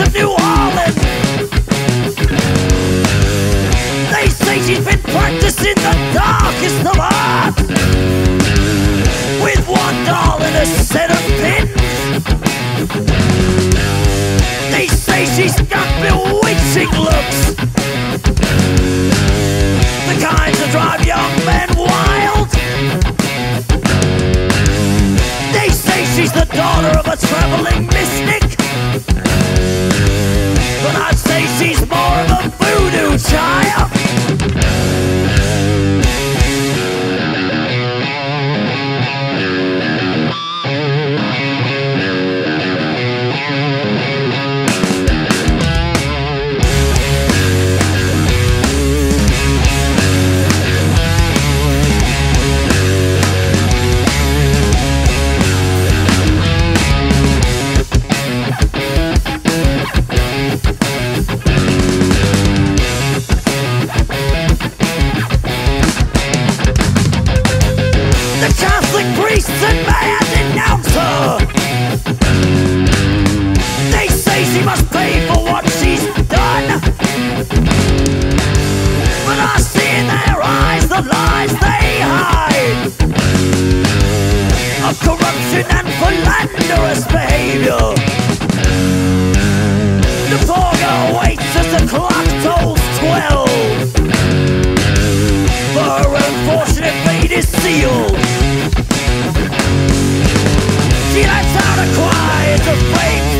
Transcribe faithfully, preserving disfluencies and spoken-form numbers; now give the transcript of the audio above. streets of New Orleans. They say she's been practicing the darkest of arts, with one doll and a set of pins. They say she's got bewitching looks, the kinds that drive young men wild. They say she's the daughter of a traveling mystic, but I'd say she's more of a voodoo child. Priests and man denounce her. They say she must pay for what she's done, but I see in their eyes the lies they hide of corruption and philanderous behavior. The poor girl waits as the clock tolls twelve, for her unfortunate fate is sealed. She lets out a cry, it's a fake.